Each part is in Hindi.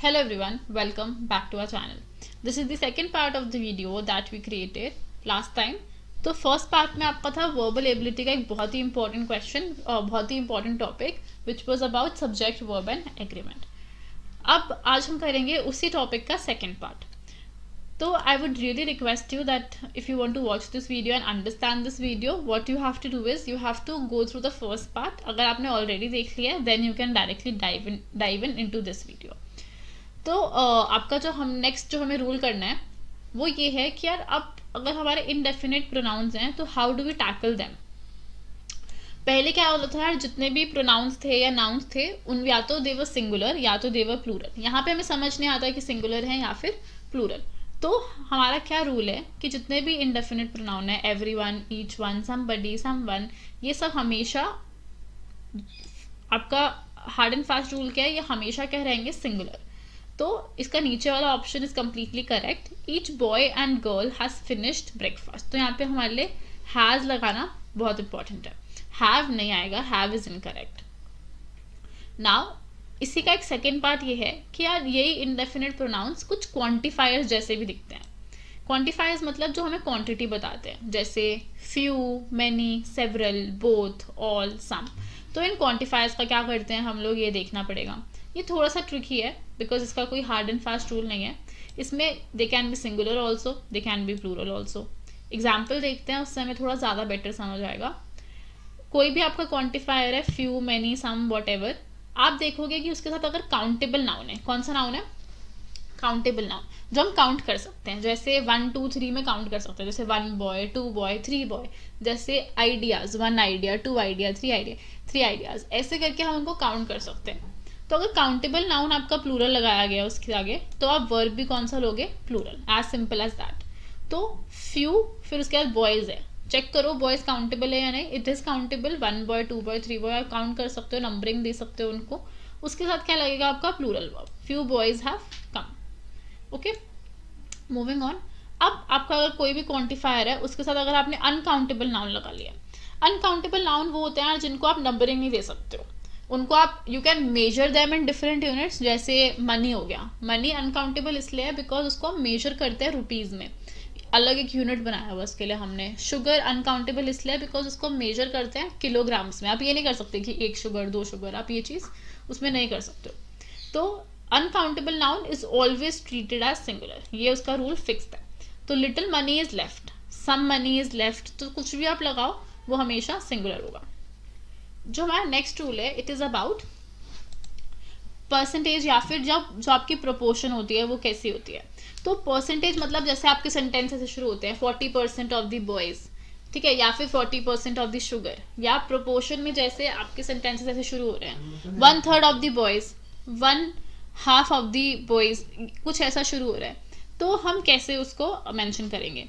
Hello everyone, welcome back to our channel. This is the second part of the video that we created last time. तो first part में आपका था verbal ability का एक बहुत ही important question और बहुत ही important topic which was about subject, verb and agreement. अब आज हम करेंगे उसी topic का second part. So I would really request you that if you want to watch this video and understand this video, what you have to do is you have to go through the first part. अगर आपने already देख लिया, then you can directly dive in into this video. तो आपका जो हम next जो हमें rule करना है, वो ये है कि यार अब अगर हमारे indefinite pronouns हैं, तो how do we tackle them? पहले क्या होता था यार जितने भी pronouns थे या nouns थे, उन या तो they were singular या तो they were plural. यहाँ पे हमें समझ नहीं आता कि singular है या फिर plural. तो हमारा क्या रूल है कि जितने भी indefinite pronoun है, everyone, each one, somebody, someone, ये सब हमेशा आपका hard and fast रूल क्या है? ये हमेशा क्या रहेंगे singular. तो इसका नीचे वाला option is completely correct. Each boy and girl has finished breakfast. तो यहाँ पे हमारे लिए हैज लगाना बहुत इंपॉर्टेंट है. हैव नहीं आएगा, हैव इज इनकरेक्ट. नाउ इसी का एक सेकेंड पार्ट ये है कि यार यही इनडेफिनेट प्रोनाउंस कुछ क्वान्टिफायर्स जैसे भी दिखते हैं. क्वान्टिफायर्स मतलब जो हमें क्वान्टिटी बताते हैं, जैसे few, many, several, both, all, some. तो इन क्वान्टिफायर्स का क्या करते हैं हम लोग, ये देखना पड़ेगा. ये थोड़ा सा ट्रिकी है बिकॉज इसका कोई हार्ड एंड फास्ट रूल नहीं है. इसमें they can be singular also, they can be plural also. Example देखते हैं, उससे हमें थोड़ा ज़्यादा बेटर समझ आएगा. कोई भी आपका क्वान्टिफायर है, few, many, some, whatever, आप देखोगे कि उसके साथ अगर काउंटेबल नाउन है. कौन सा नाउन है? काउंटेबल नाउन, जो हम काउंट कर सकते हैं. जैसे 1 2 3 में काउंट कर सकते हैं, जैसे 1 बॉय 2 बॉय 3 बॉय. जैसे ideas, 1 idea 2 idea 3 idea 3 ideas, ऐसे करके हम उनको काउंट कर सकते हैं. तो अगर काउंटेबल नाउन आपका प्लूरल लगाया गया उसके आगे, तो आप वर्ब भी कौन सा लोगे? Plural. As simple as that. तो फ्यू, फिर उसके बाद बॉयज है. चेक करो बॉयज काउंटेबल है या नहीं. It is countable. 1 boy 2 boy 3 boy आप काउंट कर सकते हो, नंबरिंग दे सकते हो उनको. उसके साथ क्या लगेगा आपका? Plural verb. Few boys have come. Okay, moving on. अब आपका अगर कोई भी क्वान्टिफायर है, उसके साथ अगर आपने अनकाउंटेबल नाउन लगा लिया. अनकाउंटेबल नाउन वो होते हैं जिनको आप नंबरिंग नहीं दे सकते हो, उनको आप you can measure them in different units. जैसे मनी हो गया. मनी अनकाउंटेबल इसलिए है बिकॉज उसको हम मेजर करते हैं रुपीज़ में, अलग एक यूनिट बनाया हुआ उसके लिए हमने. शुगर अनकाउंटेबल इसलिए बिकॉज उसको हम मेजर करते हैं किलोग्राम्स में. आप ये नहीं कर सकते कि 1 शुगर 2 शुगर, आप ये चीज़ उसमें नहीं कर सकते हो. तो uncountable noun is always treated as singular, ये उसका रूल फिक्स्ड है. तो little money is left, some money is left, तो कुछ भी आप लगाओ वो हमेशा सिंगुलर होगा. जो हमारा नेक्स्ट रूल है, इट इज़ अबाउट परसेंटेज या फिर जो आपकी प्रोपोर्शन होती है वो कैसी होती है. तो परसेंटेज मतलब जैसे आपके सेंटेंस से शुरू होते हैं, 40% ऑफ द बॉयज़, ठीक है, या फिर 40% ऑफ द शुगर. या प्रोपोर्शन में जैसे आपके सेंटेंस ऐसे शुरू हो रहे हैं, 1/3 of the boys, 1/2 of the boys, कुछ ऐसा शुरू हो रहा है. तो हम कैसे उसको मैंशन करेंगे?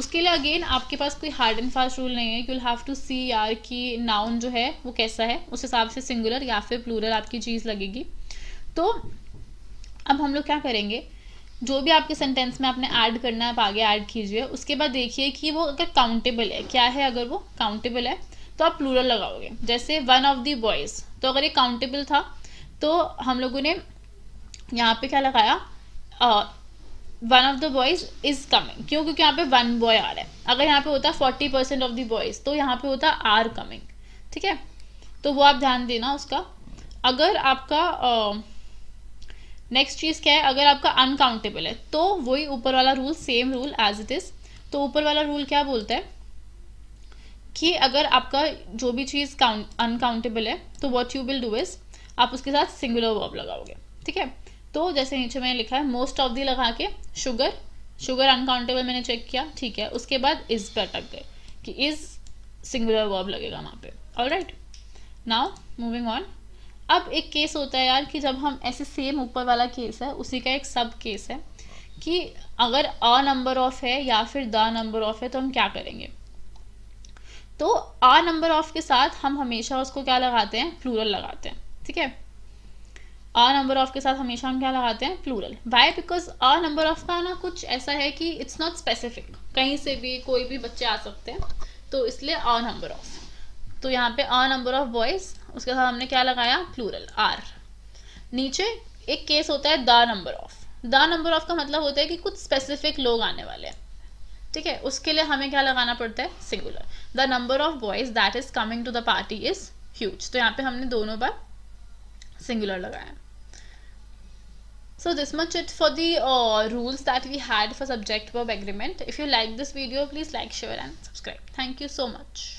उसके लिए अगेन आपके पास कोई हार्ड एंड फास्ट रूल नहीं है. You will have to see यार कि नाउन जो है वो कैसा है, उस हिसाब से सिंगुलर या फिर प्लूरल आपकी चीज़ लगेगी. तो अब हम लोग क्या करेंगे, जो भी आपके सेंटेंस में आपने ऐड करना है आप आगे ऐड कीजिए. उसके बाद देखिए कि वो अगर काउंटेबल है, क्या है, अगर वो काउंटेबल है तो आप प्लूरल लगाओगे. जैसे 1 ऑफ द बॉयज़, तो अगर ये काउंटेबल था तो हम लोगों ने यहाँ पर क्या लगाया, 1 of the boys is coming. क्यों? क्योंकि यहाँ पे 1 बॉय आ रहा है. अगर यहाँ पे होता 40% ऑफ द बॉयज, तो यहाँ पे होता आर कमिंग, ठीक है. तो वो आप ध्यान देना उसका. अगर आपका नेक्स्ट चीज़ क्या है, अगर आपका अनकाउंटेबल है तो वही ऊपर वाला rule, same rule as it is. तो ऊपर वाला रूल क्या बोलता है कि अगर आपका जो भी चीज़ अनकाउंटेबल है तो what you will do is आप उसके साथ सिंगुलर वर्ब लगाओगे, ठीक है. तो जैसे नीचे मैंने लिखा है मोस्ट ऑफ दी लगा के शुगर अनकाउंटेबल मैंने चेक किया, ठीक है. उसके बाद इज पे अटक गए कि इज सिंगुलर वर्ब लगेगा वहाँ पे. Alright, now moving on. अब एक केस होता है यार कि जब हम ऐसे, सेम ऊपर वाला केस है उसी का एक सब केस है कि अगर अ नंबर ऑफ है या फिर द नंबर ऑफ है तो हम क्या करेंगे. तो अ नंबर ऑफ के साथ हम हमेशा उसको क्या लगाते हैं, प्लूरल लगाते हैं, ठीक है. आ नंबर ऑफ के साथ हमेशा हम क्या लगाते हैं, plural. Why? Because a number of का ना कुछ ऐसा है कि इट्स नॉट स्पेसिफिक, कहीं से भी कोई भी बच्चे आ सकते हैं, तो इसलिए आ नंबर ऑफ. तो यहाँ पे आ नंबर ऑफ बॉयज़, उसके साथ हमने क्या लगाया, प्लूरल आर. नीचे एक केस होता है the number of. The number of का मतलब होता है कि कुछ स्पेसिफिक लोग आने वाले हैं, ठीक है। उसके लिए हमें क्या लगाना पड़ता है? Singular. The number of boys that is coming to the party is huge. तो यहाँ पे हमने दोनों बार सिंगुलर लगाया। So this much it for the rules that we had for subject verb agreement. If you like this video, please like, share and subscribe. Thank you so much.